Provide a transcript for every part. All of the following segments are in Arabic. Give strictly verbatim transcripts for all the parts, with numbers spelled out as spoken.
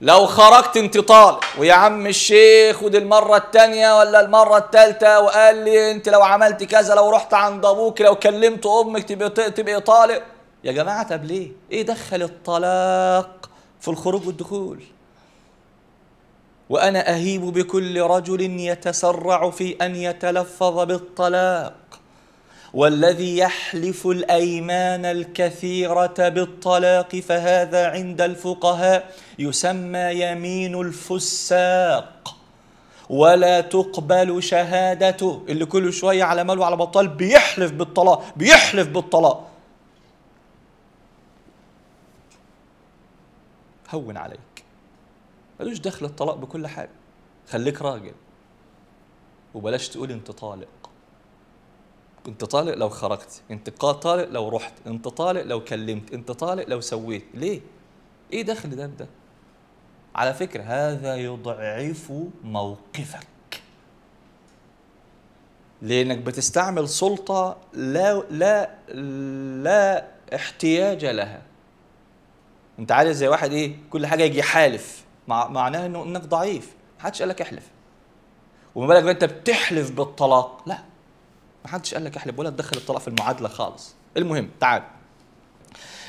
لو خرجت انت طالب، ويا عم الشيخ ودي المرة التانية ولا المرة التالتة وقال لي انت لو عملت كذا، لو رحت عند ابوك، لو كلمت امك تبقى تبقى طالب. يا جماعة طب ليه؟ ايه دخل الطلاق في الخروج والدخول؟ وانا اهيب بكل رجل يتسرع في ان يتلفظ بالطلاق، والذي يحلف الأيمان الكثيرة بالطلاق، فهذا عند الفقهاء يسمى يمين الفساق، ولا تقبل شهادته. اللي كل شوية على ماله على بطال بيحلف بالطلاق بيحلف بالطلاق، هون عليك، ملوش دخل الطلاق بكل حاجة. خليك راجل وبلاش تقول انت طالق. انت طالق لو خرجت، انت طالق لو رحت، انت طالق لو كلمت، انت طالق لو سويت. ليه؟ ايه دخل ده بده؟ على فكرة هذا يضعف موقفك، لانك بتستعمل سلطة لا لا لا احتياج لها. انت عارف زي واحد ايه كل حاجة يجي حالف، مع معناها انه انك ضعيف. محدش قال لك احلف، وما بالك بقى انت بتحلف بالطلاق؟ لا، محدش قال لك احلف ولا تدخل الطلاق في المعادله خالص. المهم تعال،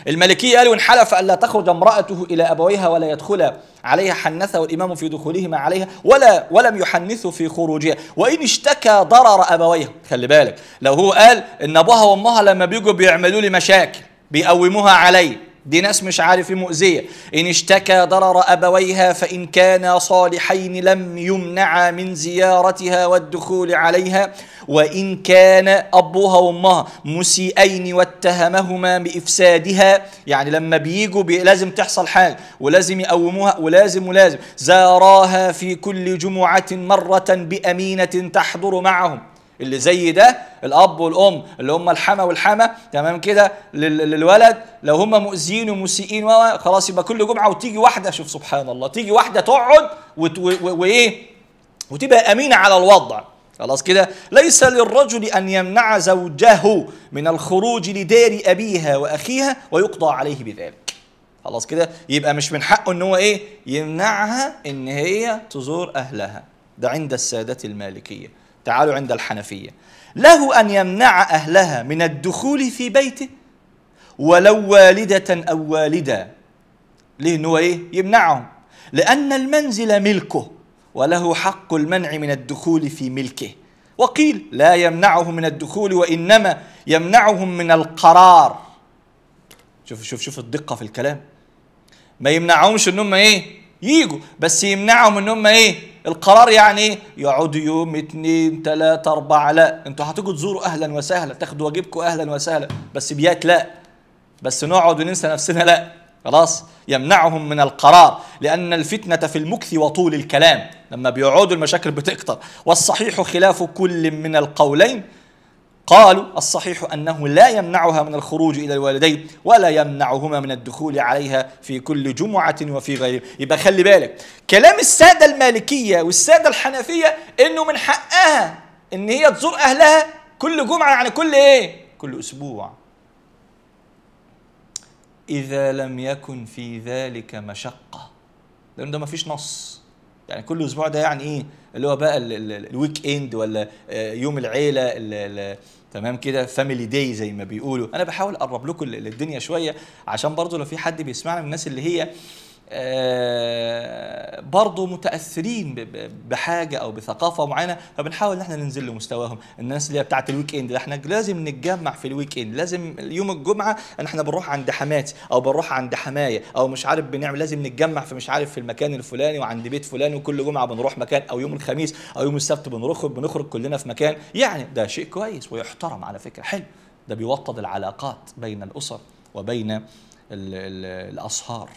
المالكيه قالوا ان حلف الا تخرج امراته الى ابويها ولا يدخل عليها حنثه الامام في دخولهما عليها ولا ولم يحنثه في خروجها، وان اشتكى ضرر ابويها. خلي بالك، لو هو قال ان ابوها وامها لما بيجوا بيعملوا لي مشاكل بيقوموها علي، دي ناس مش عارف مؤذيه. ان اشتكى ضرر ابويها فان كانا صالحين لم يمنعا من زيارتها والدخول عليها، وان كان ابوها وامها مسيئين واتهمهما بافسادها. يعني لما بيجوا بي لازم تحصل حاجه ولازم يقوموها ولازم ولازم. زاراها في كل جمعه مره بامينه تحضر معهم. اللي زي ده الاب والام اللي هم الحما والحما، تمام كده، للولد لو هم مؤذيين ومسيئين خلاص يبقى كل جمعه وتيجي واحده. شوف سبحان الله، تيجي واحده تقعد وايه وتبقى امينه على الوضع. خلاص كده، ليس للرجل ان يمنع زوجه من الخروج لدار ابيها واخيها ويقضى عليه بذلك. خلاص كده، يبقى مش من حقه ان هو ايه يمنعها ان هي تزور اهلها. ده عند الساده المالكيه. تعالوا عند الحنفية، له أن يمنع أهلها من الدخول في بيته ولو والدة أو والدا. ليه إن هو إيه؟ يمنعهم، لأن المنزل ملكه وله حق المنع من الدخول في ملكه. وقيل لا يمنعهم من الدخول وإنما يمنعهم من القرار. شوف شوف شوف الدقة في الكلام، ما يمنعهمش إن هم إيه؟ ييجوا، بس يمنعهم إن هم إيه؟ القرار. يعني ايه؟ يقعدوا يوم اتنين تلاته اربعه، لا، انتوا هتيجوا تزوروا اهلا وسهلا، تاخدوا واجبكم اهلا وسهلا، بس بيات لا، بس نقعد وننسى نفسنا لا. خلاص، يمنعهم من القرار، لأن الفتنة في المكث وطول الكلام، لما بيقعدوا المشاكل بتكتر. والصحيح خلاف كل من القولين. قالوا الصحيح أنه لا يمنعها من الخروج إلى الوالدين ولا يمنعهما من الدخول عليها في كل جمعة وفي غيرها. يبقى خلي بالك، كلام السادة المالكية والسادة الحنفية إنه من حقها إن هي تزور أهلها كل جمعة، يعني كل إيه؟ كل أسبوع، إذا لم يكن في ذلك مشقة. لأن ده ما فيش نص. يعني كل أسبوع ده يعني إيه؟ اللي هو بقى الويك إند ولا يوم العيلة، تمام كده، فاميلي داي زي ما بيقولوا. انا بحاول اقرب لكم للدنيا شويه، عشان برضو لو في حد بيسمعنا من الناس اللي هي برضو متاثرين بحاجه او بثقافه معينه، فبنحاول ان احنا ننزل لمستواهم. الناس اللي هي بتاعه الويك اند، احنا لازم نتجمع في الويك اند، لازم يوم الجمعه ان احنا بنروح عند حماتي او بنروح عند حمايه او مش عارف بنعمل، لازم نتجمع في مش عارف في المكان الفلاني وعند بيت فلان، وكل جمعه بنروح مكان، او يوم الخميس او يوم السبت بنروح بنخرج كلنا في مكان. يعني ده شيء كويس ويحترم على فكره، حلو. ده بيوطد العلاقات بين الاسر وبين ال ال الاصهار.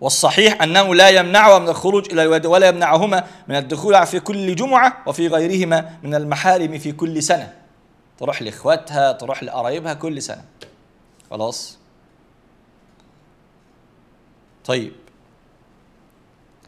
والصحيح أنه لا يمنعها من الخروج إلى الوالد ولا يمنعهما من الدخول في كل جمعة وفي غيرهما من المحارم في كل سنة. تروح لإخواتها، تروح لقرايبها كل سنة. خلاص؟ طيب،